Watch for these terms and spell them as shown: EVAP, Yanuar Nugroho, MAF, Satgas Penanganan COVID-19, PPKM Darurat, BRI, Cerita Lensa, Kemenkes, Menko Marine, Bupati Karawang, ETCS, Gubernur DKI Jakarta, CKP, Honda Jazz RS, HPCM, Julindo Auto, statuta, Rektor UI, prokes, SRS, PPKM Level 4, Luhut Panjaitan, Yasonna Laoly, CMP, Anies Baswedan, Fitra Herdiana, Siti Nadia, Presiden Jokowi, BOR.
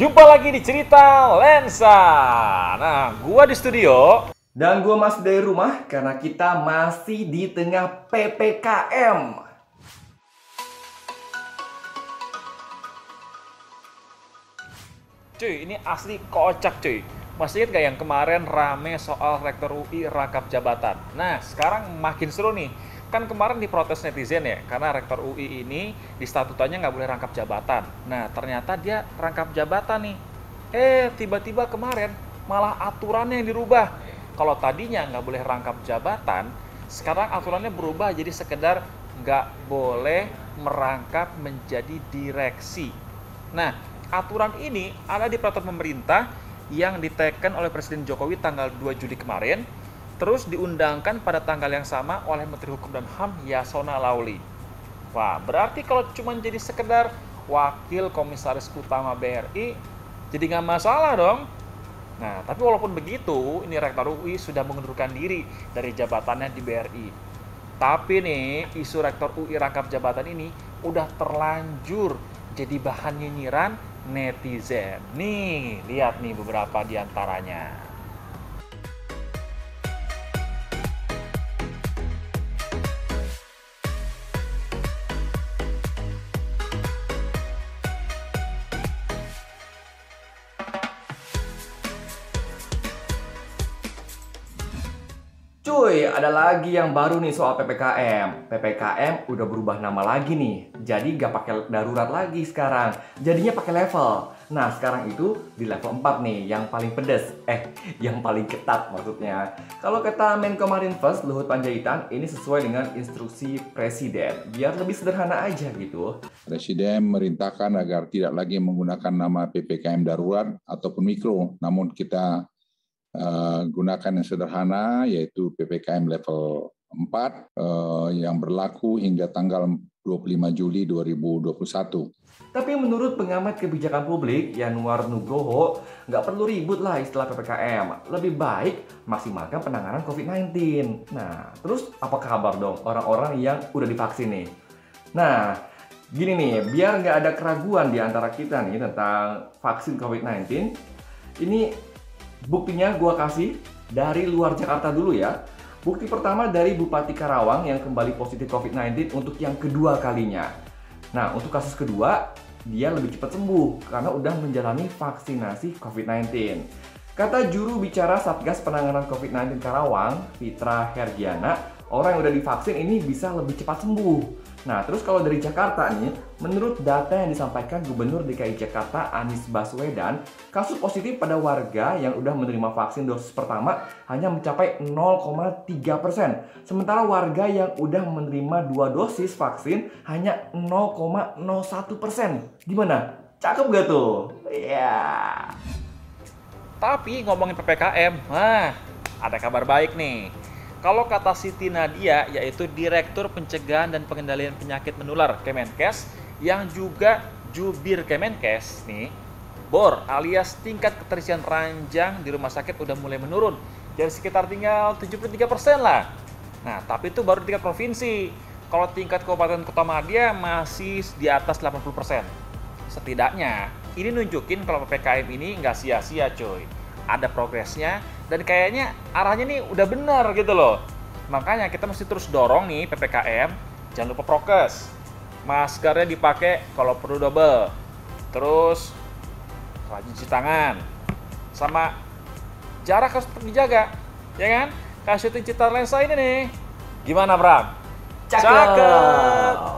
Jumpa lagi di Cerita Lensa. Nah, gua di studio dan gua masih dari rumah karena kita masih di tengah PPKM. Cuy, ini asli kocak cuy. Masih ingat gak yang kemarin rame soal Rektor UI rangkap jabatan? Nah, sekarang makin seru nih. Kan kemarin diprotes netizen ya, karena Rektor UI ini di statutanya nggak boleh rangkap jabatan. Nah, ternyata dia rangkap jabatan nih. Tiba-tiba kemarin malah aturannya yang dirubah. Kalau tadinya nggak boleh rangkap jabatan, sekarang aturannya berubah jadi sekedar nggak boleh merangkap menjadi direksi. Nah, aturan ini ada di peraturan pemerintah yang diteken oleh Presiden Jokowi tanggal 2 Juli kemarin, terus diundangkan pada tanggal yang sama oleh Menteri Hukum dan HAM Yasonna Laoly. Wah, berarti kalau cuma jadi sekedar Wakil Komisaris Utama BRI, jadi nggak masalah dong. Nah, tapi walaupun begitu, ini Rektor UI sudah mengundurkan diri dari jabatannya di BRI. Tapi nih, isu Rektor UI rangkap jabatan ini udah terlanjur jadi bahan nyinyiran netizen. Nih, lihat nih beberapa diantaranya. Cuy, ada lagi yang baru nih soal PPKM. PPKM udah berubah nama lagi nih. Jadi gak pakai darurat lagi sekarang. Jadinya pakai level. Nah, sekarang itu di level 4 nih, yang paling pedes. Yang paling ketat maksudnya. Kalau kata Menko Marine Luhut Panjaitan, ini sesuai dengan instruksi Presiden. Biar lebih sederhana aja gitu. Presiden merintahkan agar tidak lagi menggunakan nama PPKM Darurat ataupun Mikro. Namun kita gunakan yang sederhana, yaitu PPKM Level 4 yang berlaku hingga tanggal 25 Juli 2021. Tapi menurut pengamat kebijakan publik Yanuar Nugroho, nggak perlu ribut lah istilah PPKM. Lebih baik maksimalkan penanganan COVID-19. Nah, terus apa kabar dong orang-orang yang udah divaksin nih? Nah, gini nih, biar nggak ada keraguan di antara kita nih tentang vaksin COVID-19, ini buktinya gue kasih dari luar Jakarta dulu ya. Bukti pertama dari Bupati Karawang yang kembali positif COVID-19 untuk yang kedua kalinya. Nah, untuk kasus kedua, dia lebih cepat sembuh karena udah menjalani vaksinasi COVID-19. Kata juru bicara Satgas Penanganan COVID-19 Karawang, Fitra Herdiana, orang yang udah divaksin ini bisa lebih cepat sembuh. Nah, terus kalau dari Jakarta nih, menurut data yang disampaikan Gubernur DKI Jakarta Anies Baswedan, kasus positif pada warga yang udah menerima vaksin dosis pertama hanya mencapai 0,3%. Sementara warga yang udah menerima 2 dosis vaksin hanya 0,01%. Gimana? Cakep gak tuh? Iya. Tapi ngomongin PPKM, ada kabar baik nih. Kalau kata Siti Nadia, yaitu Direktur Pencegahan dan Pengendalian Penyakit Menular Kemenkes, yang juga jubir Kemenkes nih, BOR alias tingkat keterisian ranjang di rumah sakit udah mulai menurun. Jadi sekitar tinggal 73% lah. Nah, tapi itu baru tingkat provinsi. Kalau tingkat kabupaten kota madya masih di atas 80%. Setidaknya, ini nunjukin kalau PPKM ini nggak sia-sia coy. Ada progresnya. Dan kayaknya arahnya nih udah benar gitu loh. Makanya kita mesti terus dorong nih PPKM. Jangan lupa prokes. Maskernya dipakai kalau perlu double. Terus rajin cuci tangan. Sama jarak harus tetap dijaga. Ya kan? Kasih Cerita Lensa ini nih. Gimana, Bram? Cakep!